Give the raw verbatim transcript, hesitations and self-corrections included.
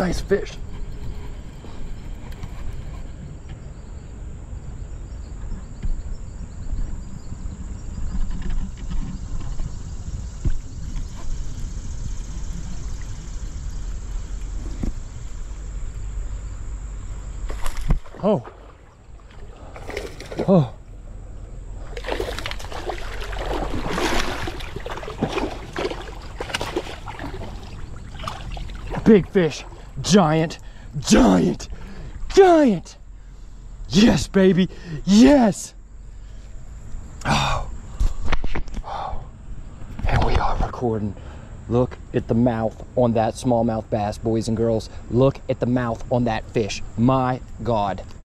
Nice fish. Oh. Oh. Big fish. Giant. Giant. Giant. Yes, baby. Yes. Oh. Oh. And we are recording. Look at the mouth on that smallmouth bass, boys and girls. Look at the mouth on that fish. My God.